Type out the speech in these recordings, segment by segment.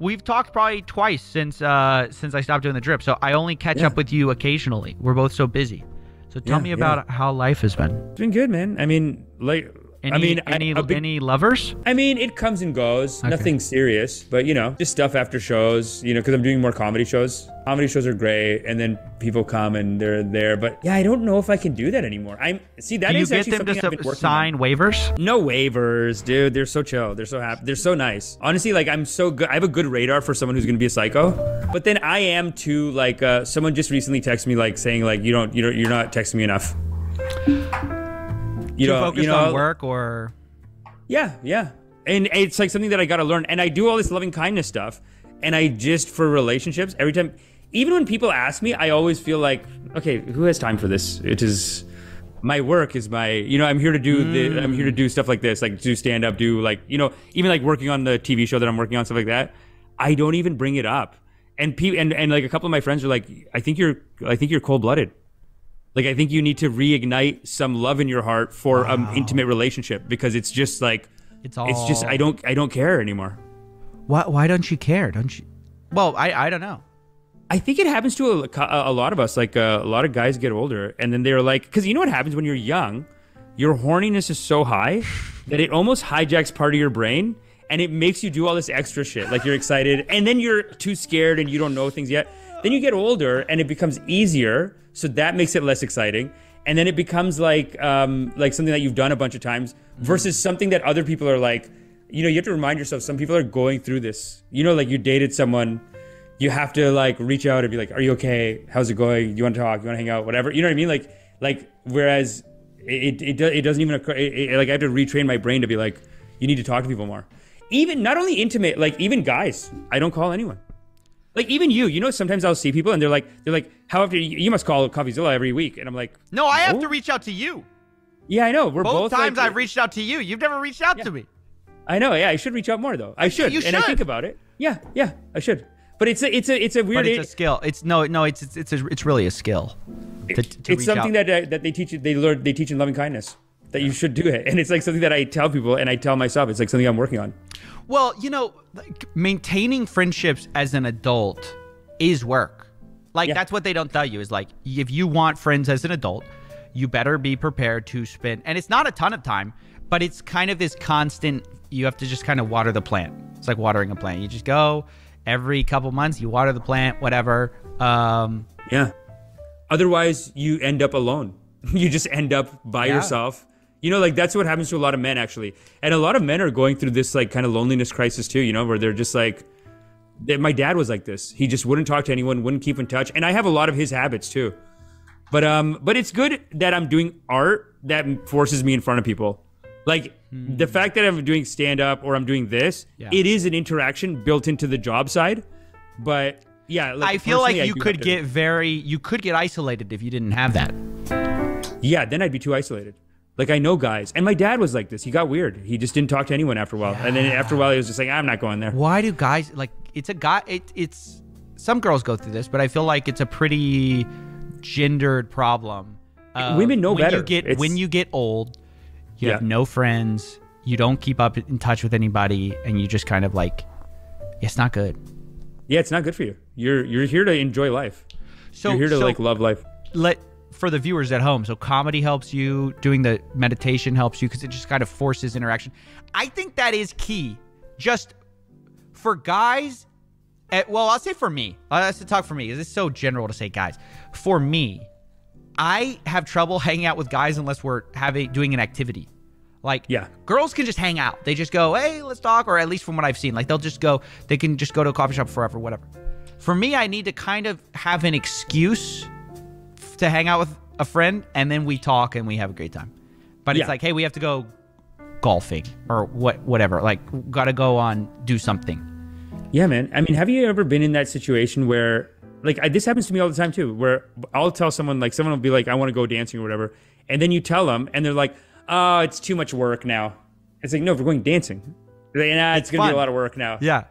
We've talked probably twice since I stopped doing the drip, so I only catch up with you occasionally. We're both so busy. So tell me about how life has been. It's been good, man. I mean, like, any lovers? I mean, it comes and goes. Okay. Nothing serious, but you know, just stuff after shows. You know, because I'm doing more comedy shows. Comedy shows are great, and then people come and they're there. But yeah, I don't know if I can do that anymore. Do you get them to sign waivers? No waivers, dude. They're so chill. They're so happy. They're so nice. Honestly, like, I'm so good. I have a good radar for someone who's gonna be a psycho. But then I am too. Like, someone just recently texted me, like, saying, like, you're not texting me enough. You know, focused on work or... Yeah. And it's like something that I gotta learn. And I do all this loving kindness stuff. And I just, for relationships, every time, even when people ask me, I always feel like, okay, who has time for this? It is, my work is my, you know, I'm here to do the, I'm here to do stuff like this, like do stand up, do like, you know, even like working on the TV show that I'm working on, stuff like that. I don't even bring it up. And like a couple of my friends are like, I think you're cold-blooded. Like, I think you need to reignite some love in your heart for an intimate relationship, because it's just like, it's just, I don't care anymore. Why don't you care? Don't you? Well, I don't know. I think it happens to a lot of us. Like, a lot of guys get older and then they're like, because you know what happens when you're young? Your horniness is so high that it almost hijacks part of your brain and it makes you do all this extra shit. Like, you're excited and then you're too scared and you don't know things yet. Then you get older and it becomes easier. So that makes it less exciting. And then it becomes like something that you've done a bunch of times versus something that other people are like, you know, you have to remind yourself, some people are going through this. You know, like, you dated someone, you have to like reach out and be like, are you okay? How's it going? Do you want to talk? You want to hang out? Whatever. You know what I mean? Like, whereas it doesn't even occur. Like, I have to retrain my brain to be like, you need to talk to people more. Even not only intimate, like even guys, I don't call anyone. Like, even you know, sometimes I'll see people and they're like, how often, you must call Coffeezilla every week. And I'm like, no, I have to reach out to you. Yeah, I know. We're both times like, I've reached out to you. You've never reached out to me. I know. Yeah, I should reach out more though. I should. You should. I think about it. Yeah, I should. But it's a weird. But it's a skill. It's it's really a skill. It's something that they teach you. They teach in loving kindness that you should do it. And it's like something that I tell people and I tell myself. It's like something I'm working on. Well, you know, like, maintaining friendships as an adult is work. Like, that's what they don't tell you, is like, if you want friends as an adult, you better be prepared to spend, and it's not a ton of time, but it's kind of this constant, you have to just kind of water the plant. It's like watering a plant. You just go every couple months, you water the plant, whatever. Yeah. Otherwise, you end up alone. You just end up by yourself. You know, like, that's what happens to a lot of men, actually. And a lot of men are going through this, like, kind of loneliness crisis, too, you know, where they're just like, my dad was like this. He just wouldn't talk to anyone, wouldn't keep in touch. And I have a lot of his habits, too. But it's good that I'm doing art that forces me in front of people. Like, the fact that I'm doing stand-up or I'm doing this, it is an interaction built into the job side. But, yeah. Like, I feel like you could get isolated if you didn't have that. Yeah, then I'd be too isolated. Like, I know guys, and my dad was like this. He got weird. He just didn't talk to anyone after a while. Yeah. And then after a while, he was just like, I'm not going there. Why do guys, like, it's some girls go through this, but I feel like it's a pretty gendered problem. Women know better. When you get old, you have no friends, you don't keep up in touch with anybody, and you just kind of like, it's not good. Yeah, it's not good for you. You're here to enjoy life. So, you're here to like love life. For the viewers at home, so comedy helps you, doing the meditation helps you, because it just kind of forces interaction. I think that is key, just for guys. Well, I'll say for me, that's to talk for me, because it's so general to say guys. For me, I have trouble hanging out with guys unless we're doing an activity. Like, girls can just hang out. They just go, hey, let's talk, or at least from what I've seen, like, they can just go to a coffee shop forever, whatever. For me, I need to kind of have an excuse to hang out with a friend, and then we talk and we have a great time. But it's like, hey, we have to go golfing or whatever. Like, gotta go do something. Yeah, man. I mean, have you ever been in that situation where, like, this happens to me all the time too, where I'll tell someone, like, someone will be like, I want to go dancing or whatever, and then you tell them, and they're like, oh, it's too much work now. It's like, no, if we're going dancing, like, nah, it's gonna be a lot of work now. Yeah.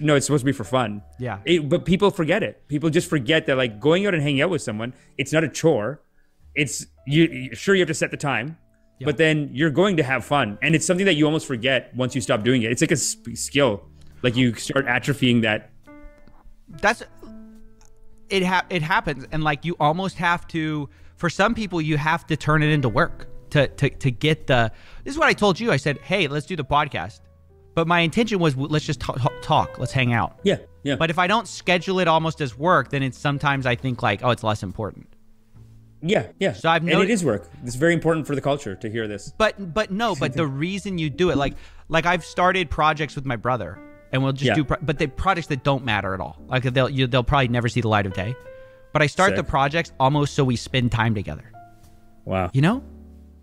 No, it's supposed to be for fun. Yeah. But people forget it. People just forget that, like, going out and hanging out with someone, it's not a chore. It's, sure, you have to set the time, but then you're going to have fun. And it's something that you almost forget once you stop doing it. It's like a skill. Like you start atrophying that. That's it. It happens, and like you almost have to. For some people, you have to turn it into work to get the. This is what I told you. I said, hey, let's do the podcast. But my intention was, let's just talk. Let's hang out. Yeah, yeah. But if I don't schedule it almost as work, then it's sometimes I think like, oh, it's less important. Yeah, yeah. So I've noticed, and it is work. It's very important for the culture to hear this. But no, but the reason you do it, like I've started projects with my brother, and we'll just do, but the projects that don't matter at all. Like they'll probably never see the light of day. But I start the projects almost so we spend time together. Wow. You know?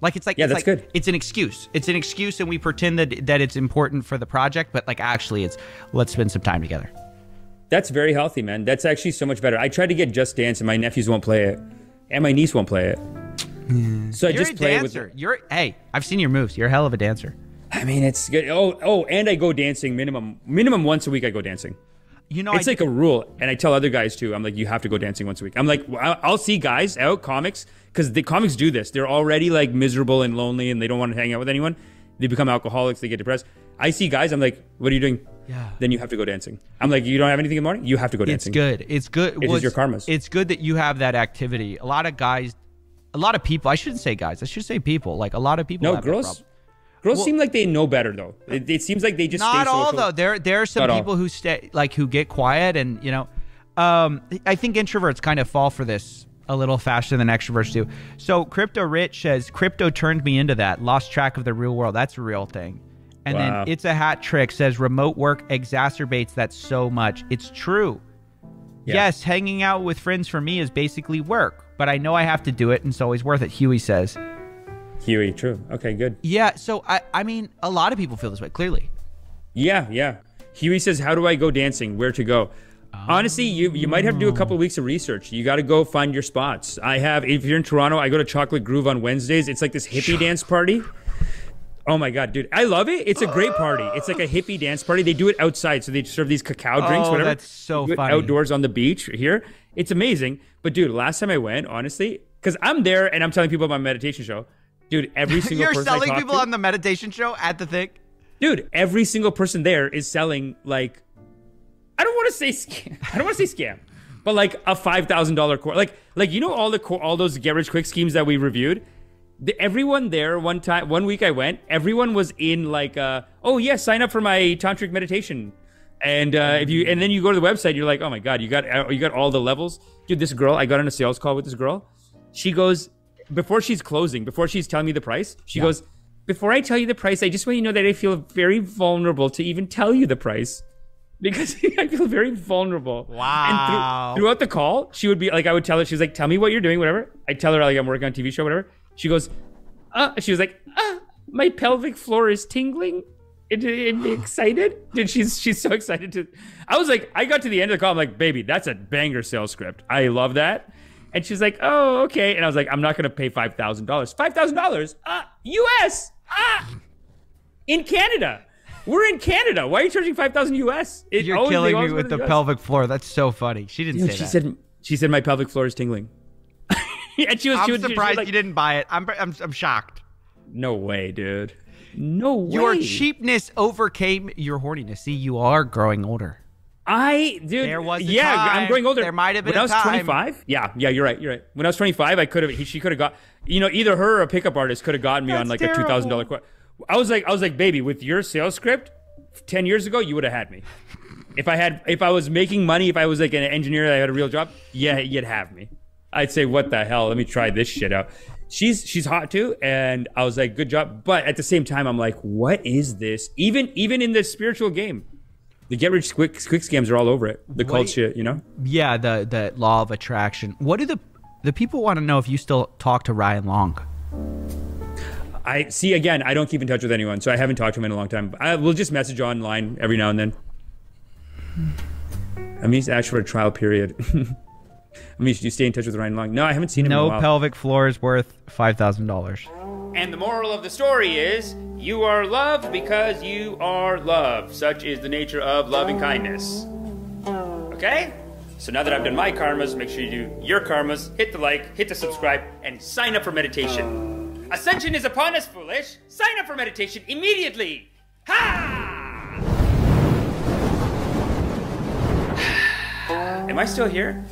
Like it's like, yeah, it's that's like, good. It's an excuse. It's an excuse, and we pretend that it's important for the project, but like actually it's, let's spend some time together. That's very healthy, man. That's actually so much better. I tried to get Just Dance and my nephews won't play it. And my niece won't play it. So I just play with her. Hey, I've seen your moves. You're a hell of a dancer. I mean, it's good. Oh, and I go dancing minimum once a week. I go dancing. You know, it's like a rule. And I tell other guys too. I'm like, you have to go dancing once a week. I'm like, I'll see guys out, comics, because the comics do this. They're already like miserable and lonely and they don't want to hang out with anyone. They become alcoholics. They get depressed. I see guys. I'm like, what are you doing? Yeah. Then you have to go dancing. I'm like, you don't have anything in the morning? You have to go dancing. It's good. It's good. It is your karmas. It's good that you have that activity. A lot of guys, a lot of people, I shouldn't say guys, I should say people. Like a lot of people. No, girls seem like they know better though. It seems like they just stay social. Not all though. There are some people who stay, like who get quiet and you know, I think introverts kind of fall for this a little faster than extroverts do. So Crypto Rich says, crypto turned me into that. Lost track of the real world. That's a real thing. And then It's a Hat Trick says, remote work exacerbates that so much. It's true. Yeah. Yes, hanging out with friends for me is basically work, but I know I have to do it and it's always worth it, Huey says. Huey, true. Okay, good. Yeah, so I mean, a lot of people feel this way, clearly. Yeah, yeah. Huey says, how do I go dancing? Where to go? Oh. Honestly, you might have to do a couple of weeks of research. You got to go find your spots. If you're in Toronto, I go to Chocolate Groove on Wednesdays. It's like this hippie dance party. Oh my God, dude. I love it. It's a great party. It's like a hippie dance party. They do it outside. So they serve these cacao drinks, whatever. That's so funny. Outdoors on the beach here. It's amazing. But dude, last time I went, honestly, because I'm there and I'm telling people about my meditation show. Dude, every single person I talk to. You're selling people on the meditation show at the thing? Dude, every single person there is selling like, I don't want to say scam, but like a $5,000 course. Like you know all those get rich quick schemes that we reviewed? Everyone there one week I went, everyone was in like, oh yeah, sign up for my tantric meditation, and and then you go to the website, you're like, oh my God, you got all the levels, dude. This girl, I got on a sales call with this girl. She goes, before she's telling me the price, she goes, before I tell you the price, I just want you to know that I feel very vulnerable to even tell you the price. Because I feel very vulnerable. Wow. And throughout the call, she would be like, I would tell her, she was like, tell me what you're doing, whatever. I tell her like I'm working on a TV show, whatever. She goes, she was like, my pelvic floor is tingling. It be excited. Dude, she's so excited to. I was like, I got to the end of the call. I'm like, baby, that's a banger sales script. I love that. And she's like, oh, okay. And I was like, I'm not gonna pay $5,000. $5,000, US, in Canada. We're in Canada. Why are you charging $5,000 US? You're killing me with the pelvic floor. That's so funny. She didn't say that. She said my pelvic floor is tingling. And I'm surprised you didn't buy it. I'm shocked. No way, dude. No way. Your cheapness overcame your horniness. See, you are growing older. Dude. There was a time. I'm growing older. There might have been a time. When I was 25. Yeah, you're right. You're right. When I was 25, she could have got, you know, either her or a pickup artist could have gotten me on like a $2,000 quote. I was like, baby, with your sales script 10 years ago, you would have had me. If I was making money, if I was like an engineer, I had a real job, yeah, you'd have me. I'd say, what the hell? Let me try this shit out. She's hot too, and I was like, good job. But at the same time, I'm like, what is this? Even in the spiritual game, the get rich quick scams are all over it. The cult shit, you know? Yeah, the law of attraction. What do the people want to know if you still talk to Ryan Long? I see, again, I don't keep in touch with anyone, so I haven't talked to him in a long time. We'll just message online every now and then. I mean, it's actually for a trial period. I mean, should you stay in touch with Ryan Long? No, I haven't seen him in a while. No pelvic floor is worth $5,000. And the moral of the story is, you are loved because you are loved. Such is the nature of loving kindness. Okay? So now that I've done my karmas, make sure you do your karmas. Hit the like, hit the subscribe, and sign up for meditation. Ascension is upon us, foolish. Sign up for meditation immediately. Ha! Am I still here?